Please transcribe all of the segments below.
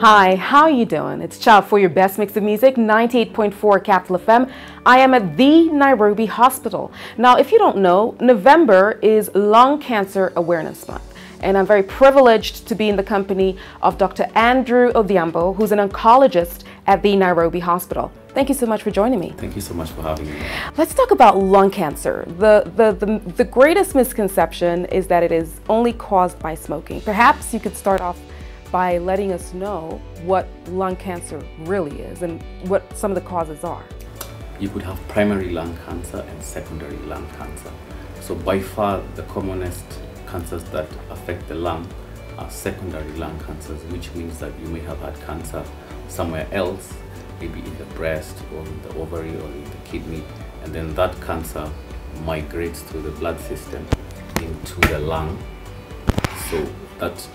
Hi, how you doing? It's Chao for your best mix of music, 98.4 capital FM. I am at the Nairobi Hospital. Now, if you don't know, November is Lung Cancer Awareness Month. And I'm very privileged to be in the company of Dr. Andrew Odhiambo, who's an oncologist at the Nairobi Hospital. Thank you so much for joining me. Thank you so much for having me. Let's talk about lung cancer. The greatest misconception is that it is only caused by smoking. Perhaps you could start off by letting us know what lung cancer really is and what some of the causes are. You could have primary lung cancer and secondary lung cancer. So by far the commonest cancers that affect the lung are secondary lung cancers, which means that you may have had cancer somewhere else, maybe in the breast or in the ovary or in the kidney, and then that cancer migrates through the blood system into the lung. So that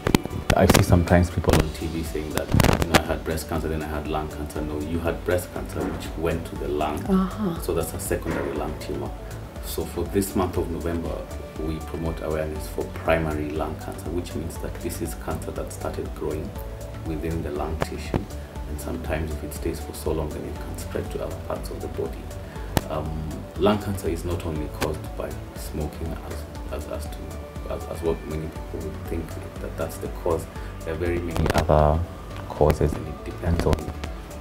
I see sometimes people on TV saying that, you know, I had breast cancer, then I had lung cancer. No, you had breast cancer which went to the lung. So that's a secondary lung tumor. So for this month of November, we promote awareness for primary lung cancer, which means that this is cancer that started growing within the lung tissue. And sometimes if it stays for so long, then it can spread to other parts of the body. Lung cancer is not only caused by smoking as what many people would think that that's the cause. There are very many other causes, and it depends on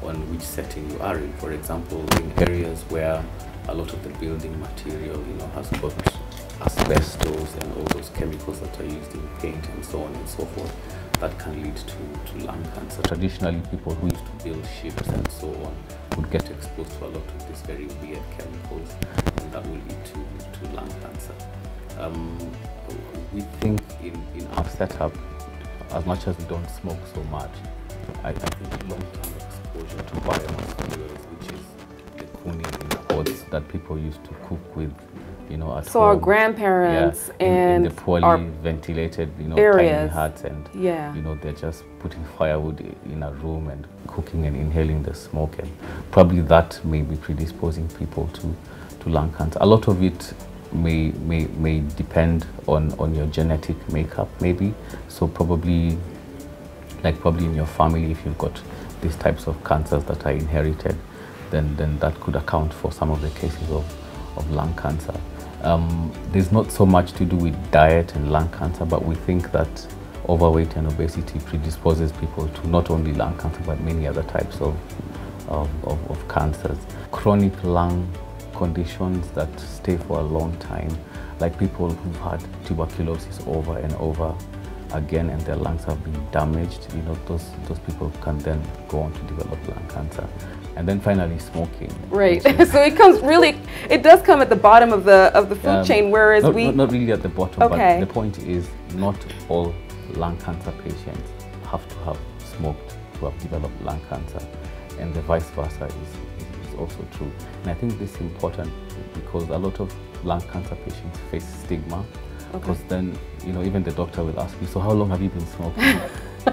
which setting you are in. For example, in areas where a lot of the building material, you know, has got asbestos and all those chemicals that are used in paint and so on and so forth, that can lead to lung cancer. Traditionally, people who used to build ships and so on would get exposed to a lot of these very weird chemicals, and that will lead to lung cancer. We think in our setup, as much as we don't smoke so much, I think long-term exposure to biomaterials, which is the cooning pots that people used to cook with, you know, at home. Our grandparents and in the poorly ventilated, you know, tiny huts, and you know, they're just putting firewood in a room and cooking and inhaling the smoke, and probably that may be predisposing people to lung cancer. A lot of it may depend on your genetic makeup, maybe. So probably in your family, if you've got these types of cancers that are inherited, then that could account for some of the cases of lung cancer. There's not so much to do with diet and lung cancer, but we think that overweight and obesity predisposes people to not only lung cancer, but many other types of cancers. Chronic lung conditions that stay for a long time, like people who've had tuberculosis over and over again and their lungs have been damaged, you know, those people can then go on to develop lung cancer. And then finally smoking. Right. So it comes really, it does come at the bottom of the food chain, whereas not really at the bottom, but the point is not all lung cancer patients have to have smoked to have developed lung cancer, and the vice versa is also true. And I think this is important because a lot of lung cancer patients face stigma, because then, you know, even the doctor will ask me, so how long have you been smoking?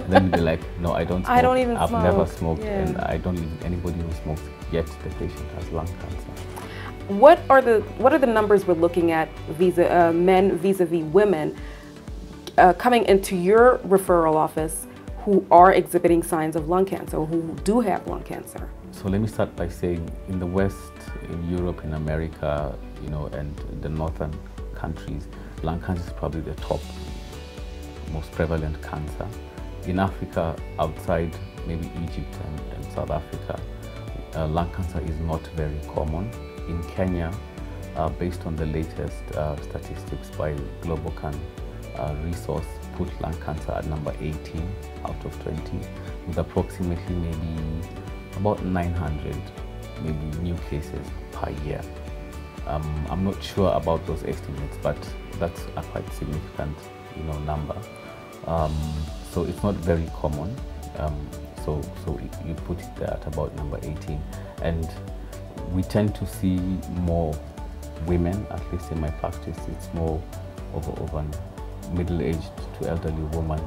Then you'll be like, no, I don't smoke. I don't even smoke. I've never smoked, and I don't even, anybody who smokes, yet the patient has lung cancer. What are the numbers we're looking at men vis-a-vis women coming into your referral office who are exhibiting signs of lung cancer, who do have lung cancer? So let me start by saying, in the West, in Europe, in America, you know, and the northern countries, lung cancer is probably the top most prevalent cancer. In Africa, outside maybe Egypt and South Africa, lung cancer is not very common. In Kenya, based on the latest statistics by GlobalCan Resource, put lung cancer at number 18 out of 20, with approximately maybe about 900 maybe new cases per year. I'm not sure about those estimates, but that's a quite significant, you know, number. So it's not very common. So you put it there at about number 18, and we tend to see more women. At least in my practice, it's more of a middle-aged to elderly woman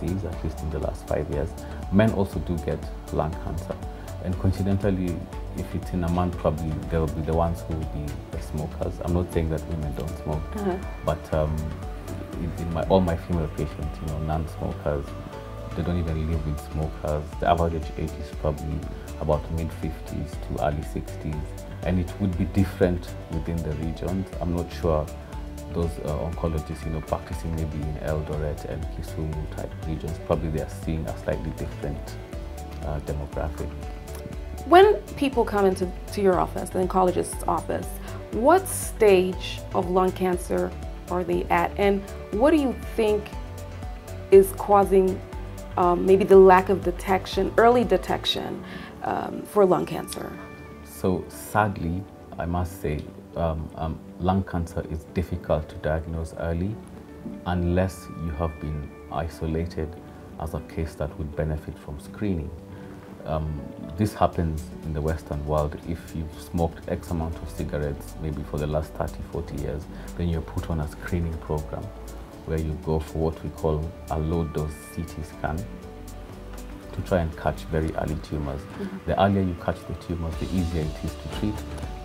disease, at least in the last 5 years. Men also do get lung cancer, and coincidentally, if it's in a month, probably they'll be the ones who will be the smokers. I'm not saying that women don't smoke, but in all my female patients, you know, non-smokers, They don't even live with smokers. The average age is probably about mid-50s to early 60s. And it would be different within the regions. I'm not sure those oncologists, practicing maybe in Eldoret and Kisumu type regions, probably they are seeing a slightly different demographic. When people come to your office, the oncologist's office, what stage of lung cancer are they at, and what do you think is causing maybe the lack of detection, early detection for lung cancer? So sadly, I must say, lung cancer is difficult to diagnose early unless you have been isolated as a case that would benefit from screening. This happens in the Western world. If you've smoked X amount of cigarettes, maybe for the last 30, 40 years, then you're put on a screening program where you go for what we call a low-dose CT scan to try and catch very early tumors. Mm-hmm. The earlier you catch the tumors, the easier it is to treat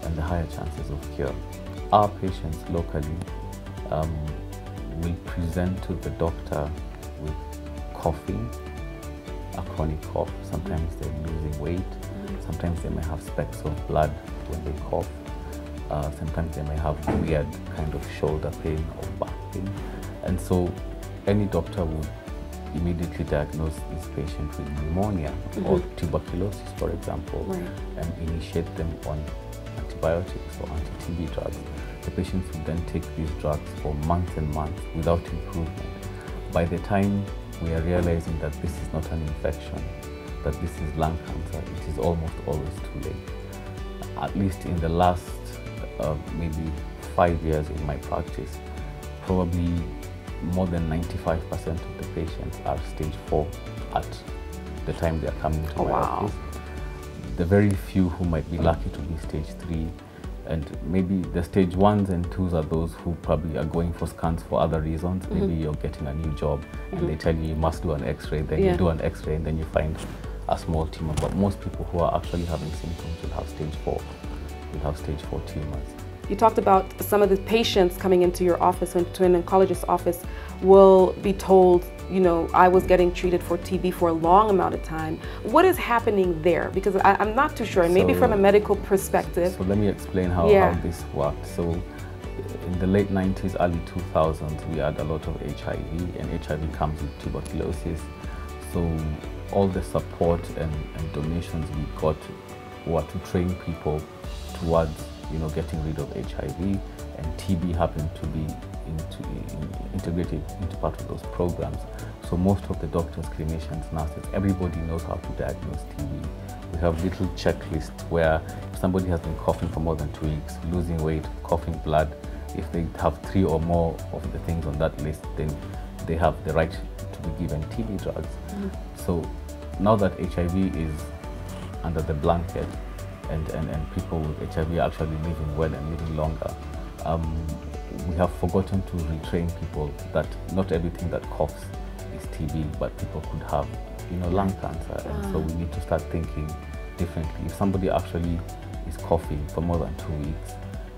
and the higher chances of cure. Our patients locally will present to the doctor with coughing, a chronic cough. Sometimes they're losing weight. Sometimes they may have specks of blood when they cough. Sometimes they may have weird kind of shoulder pain or back pain. And so any doctor would immediately diagnose this patient with pneumonia or tuberculosis, for example, and initiate them on antibiotics or anti-TB drugs. The patients would then take these drugs for months and months without improvement. By the time we are realizing that this is not an infection, that this is lung cancer, it is almost always too late. At least in the last maybe 5 years in my practice, probably more than 95% of the patients are stage 4 at the time they are coming to my office. The very few who might be lucky to be stage 3, and maybe the stage 1s and 2s are those who probably are going for scans for other reasons. Maybe you're getting a new job and they tell you you must do an x-ray, then you do an x-ray and then you find a small tumor. But most people who are actually having symptoms will have stage 4, will have stage 4 tumors. You talked about some of the patients coming into your office, to an oncologist's office, will be told, I was getting treated for TB for a long amount of time. What is happening there? Because I'm not too sure, maybe from a medical perspective. So let me explain how this worked. So in the late 90s, early 2000s, we had a lot of HIV, and HIV comes with tuberculosis. So all the support and donations we got were to train people towards getting rid of HIV, and TB happened to be integrated into part of those programs. So most of the doctors, clinicians, nurses, everybody knows how to diagnose TB. We have little checklists where if somebody has been coughing for more than 2 weeks, losing weight, coughing blood, if they have 3 or more of the things on that list, then they have the right to be given TB drugs. So now that HIV is under the blanket, and people with HIV are actually living well and living longer, we have forgotten to retrain people that not everything that coughs is TB, but people could have, lung cancer. And so we need to start thinking differently. If somebody actually is coughing for more than 2 weeks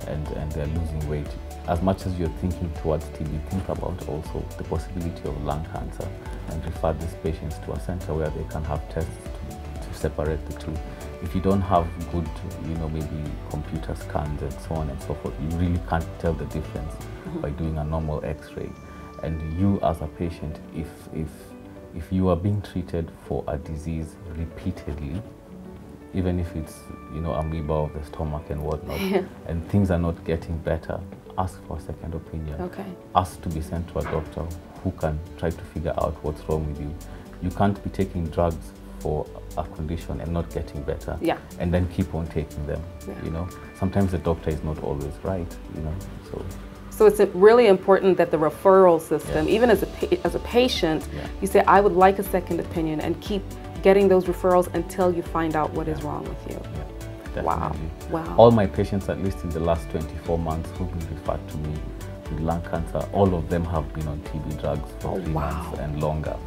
and they're losing weight, as much as you're thinking towards TB, think about also the possibility of lung cancer and refer these patients to a center where they can have tests to separate the two. If you don't have good, maybe computer scans and so on and so forth, you really can't tell the difference by doing a normal x-ray. And you as a patient, if you are being treated for a disease repeatedly, even if it's, amoeba of the stomach and whatnot, and things are not getting better, ask for a second opinion. Ask to be sent to a doctor who can try to figure out what's wrong with you. You can't be taking drugs for a condition and not getting better, and then keep on taking them. Sometimes the doctor is not always right. So it's really important that the referral system, even as a patient, you say, I would like a second opinion, and keep getting those referrals until you find out what is wrong with you. Wow. All my patients, at least in the last 24 months, who've been referred to me with lung cancer, all of them have been on TB drugs for 3 months and longer.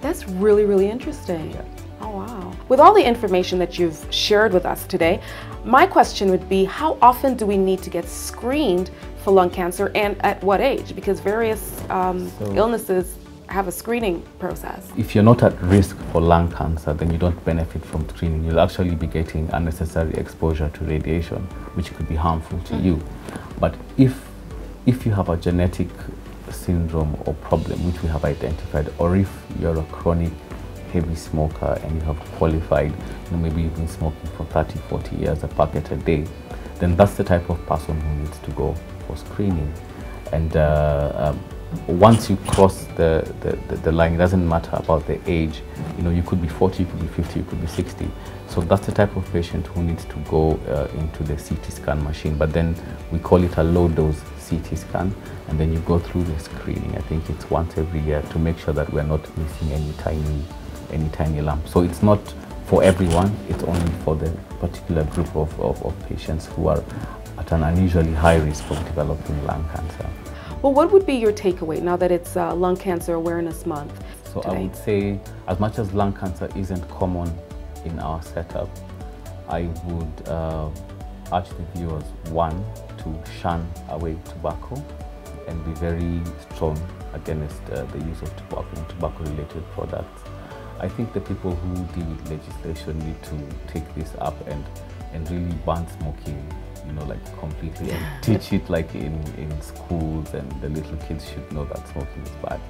That's really, really interesting. Oh, wow. With all the information that you've shared with us today, my question would be, how often do we need to get screened for lung cancer, and at what age? Because various illnesses have a screening process. If you're not at risk for lung cancer, then you don't benefit from screening. You'll actually be getting unnecessary exposure to radiation, which could be harmful to you. But if you have a genetic syndrome or problem which we have identified, or if you're a chronic heavy smoker and you have qualified, you know, maybe you've been smoking for 30, 40 years, a packet a day, then that's the type of person who needs to go for screening. And once you cross the line, it doesn't matter about the age, you know, you could be 40, you could be 50, you could be 60. So that's the type of patient who needs to go into the CT scan machine, but then we call it a low dose CT scan, and then you go through the screening. I think it's once every year to make sure that we're not missing any tiny lump. So it's not for everyone, it's only for the particular group of patients who are at an unusually high risk of developing lung cancer. Well, what would be your takeaway now that it's Lung Cancer Awareness Month So today? I would say, as much as lung cancer isn't common in our setup, I would urge the viewers, one, to shun away tobacco and be very strong against the use of tobacco and tobacco-related products. I think the people who deal with legislation need to take this up and really ban smoking, you know, like completely, and teach it like in schools, and the little kids should know that smoking is bad.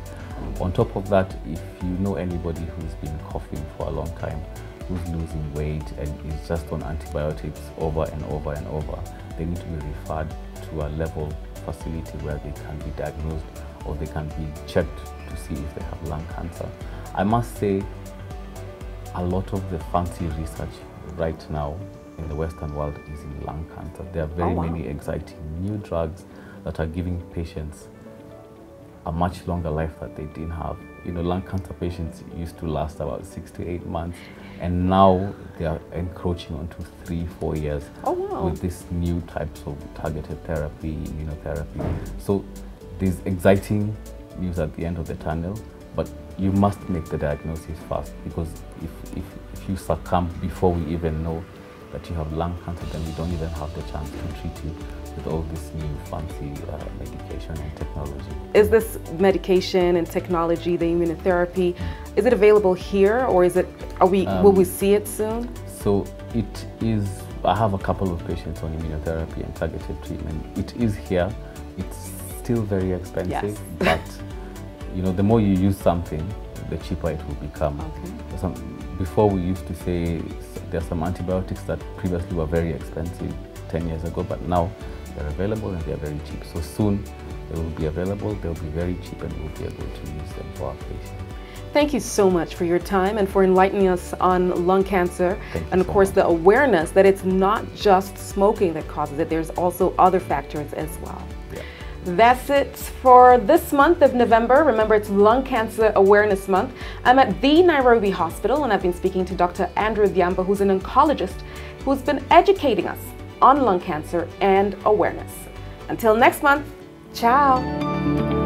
On top of that, if you know anybody who's been coughing for a long time, who's losing weight and is just on antibiotics over and over and over, they need to be referred to a level facility where they can be diagnosed or they can be checked to see if they have lung cancer. I must say, a lot of the fancy research right now in the Western world is in lung cancer. There are very many exciting new drugs that are giving patients a much longer life that they didn't have. You know, lung cancer patients used to last about 6 to 8 months, and now they are encroaching onto 3-4 years with these new types of targeted therapy, immunotherapy. So there's exciting news at the end of the tunnel, but you must make the diagnosis fast, because if you succumb before we even know that you have lung cancer, then we don't even have the chance to treat you with all this new fancy medication and technology. Is this medication and technology, the immunotherapy, is it available here, or is it? Will we see it soon? So it is. I have a couple of patients on immunotherapy and targeted treatment. It is here. It's still very expensive, but you know, the more you use something, the cheaper it will become. Before we used to say there are some antibiotics that previously were very expensive 10 years ago, but now they're available and they're very cheap. So soon they will be available, they'll be very cheap, and we'll be able to use them for our patients. Thank you so much for your time and for enlightening us on lung cancer, and of course the awareness that it's not just smoking that causes it, there's also other factors as well. That's it for this month of November. Remember, it's Lung Cancer Awareness Month. I'm at the Nairobi Hospital, and I've been speaking to Dr. Andrew Odhiambo, who's an oncologist who's been educating us on lung cancer and awareness. Until next month, ciao.